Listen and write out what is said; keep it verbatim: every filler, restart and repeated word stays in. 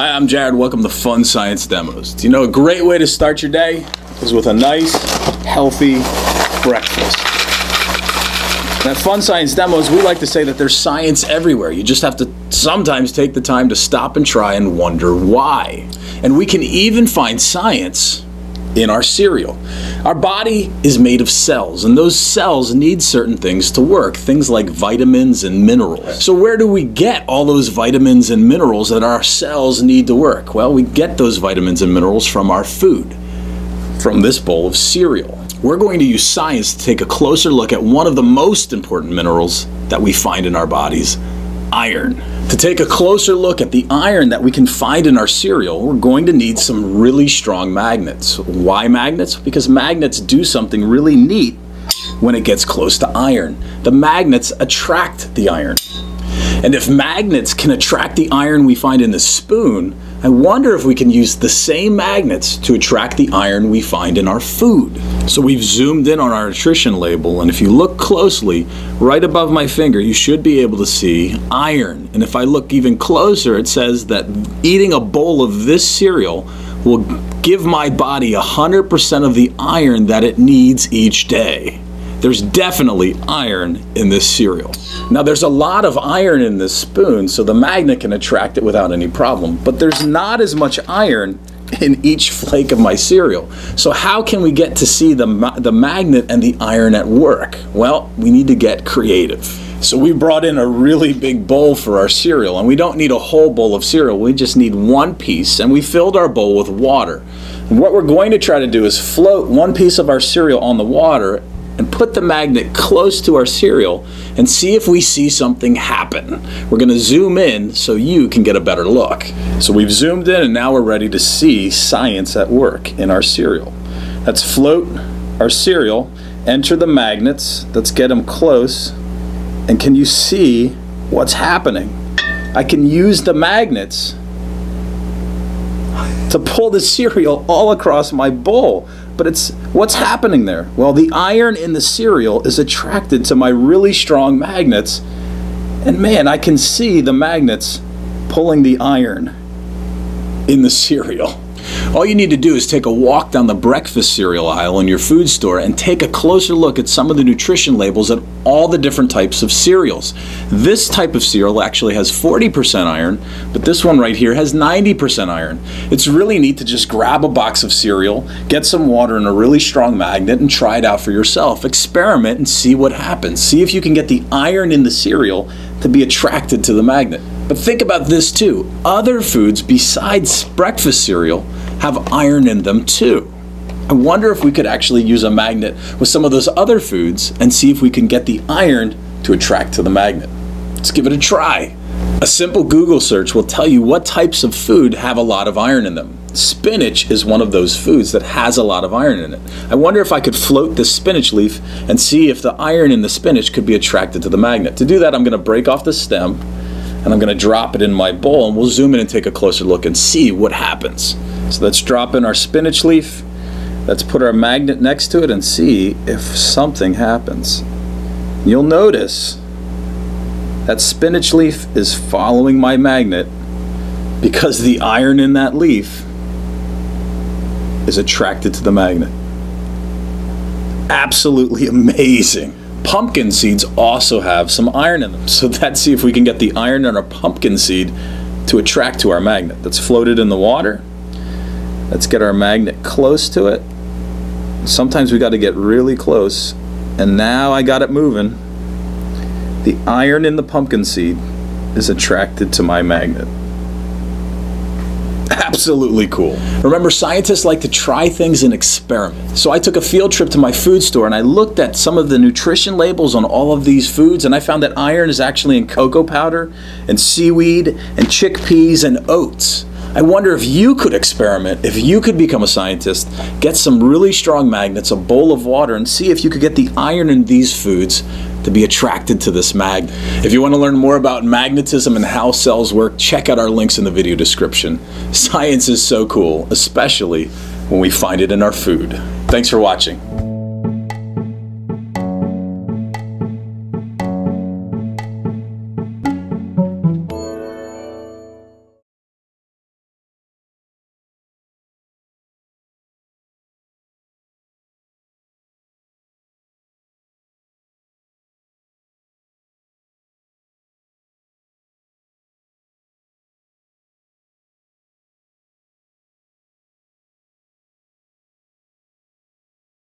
Hi, I'm Jared. Welcome to Fun Science Demos. Do you know a great way to start your day is with a nice, healthy breakfast? And at Fun Science Demos, we like to say that there's science everywhere. You just have to sometimes take the time to stop and try and wonder why. And we can even find science in our cereal. Our body is made of cells, and those cells need certain things to work, things like vitamins and minerals. So where do we get all those vitamins and minerals that our cells need to work? Well, we get those vitamins and minerals from our food, from this bowl of cereal. We're going to use science to take a closer look at one of the most important minerals that we find in our bodies, iron. To take a closer look at the iron that we can find in our cereal, we're going to need some really strong magnets. Why magnets? Because magnets do something really neat when it gets close to iron. The magnets attract the iron. And if magnets can attract the iron we find in the spoon, I wonder if we can use the same magnets to attract the iron we find in our food. So we've zoomed in on our nutrition label, and if you look closely, right above my finger, you should be able to see iron. And if I look even closer, it says that eating a bowl of this cereal will give my body one hundred percent of the iron that it needs each day. There's definitely iron in this cereal. Now, there's a lot of iron in this spoon, so the magnet can attract it without any problem, but there's not as much iron in each flake of my cereal. So how can we get to see the, ma the magnet and the iron at work? Well, we need to get creative. So we brought in a really big bowl for our cereal, and we don't need a whole bowl of cereal, we just need one piece, and we filled our bowl with water. And what we're going to try to do is float one piece of our cereal on the water and put the magnet close to our cereal and see if we see something happen. We're gonna zoom in so you can get a better look. So we've zoomed in, and now we're ready to see science at work in our cereal. Let's float our cereal, enter the magnets, let's get them close, and can you see what's happening? I can use the magnets to pull the cereal all across my bowl. But it's, what's happening there? Well, the iron in the cereal is attracted to my really strong magnets, and man, I can see the magnets pulling the iron in the cereal. All you need to do is take a walk down the breakfast cereal aisle in your food store and take a closer look at some of the nutrition labels at all the different types of cereals. This type of cereal actually has forty percent iron, but this one right here has ninety percent iron. It's really neat to just grab a box of cereal, get some water and a really strong magnet, and try it out for yourself. Experiment and see what happens. See if you can get the iron in the cereal to be attracted to the magnet. But think about this too. Other foods besides breakfast cereal have iron in them too. I wonder if we could actually use a magnet with some of those other foods and see if we can get the iron to attract to the magnet. Let's give it a try. A simple Google search will tell you what types of food have a lot of iron in them. Spinach is one of those foods that has a lot of iron in it. I wonder if I could float this spinach leaf and see if the iron in the spinach could be attracted to the magnet. To do that, I'm gonna break off the stem, and I'm gonna drop it in my bowl, and we'll zoom in and take a closer look and see what happens. So let's drop in our spinach leaf, let's put our magnet next to it and see if something happens. You'll notice that spinach leaf is following my magnet because the iron in that leaf is attracted to the magnet. Absolutely amazing. Pumpkin seeds also have some iron in them, so let's see if we can get the iron in our pumpkin seed to attract to our magnet. Let's float it in the water. Let's get our magnet close to it. Sometimes we got to get really close, and now I got it moving. The iron in the pumpkin seed is attracted to my magnet. Absolutely cool. Remember, scientists like to try things and experiment. So I took a field trip to my food store, and I looked at some of the nutrition labels on all of these foods, and I found that iron is actually in cocoa powder and seaweed and chickpeas and oats. I wonder if you could experiment, if you could become a scientist, get some really strong magnets, a bowl of water, and see if you could get the iron in these foods to be attracted to this magnet. If you want to learn more about magnetism and how cells work, check out our links in the video description. Science is so cool, especially when we find it in our food. Thanks for watching.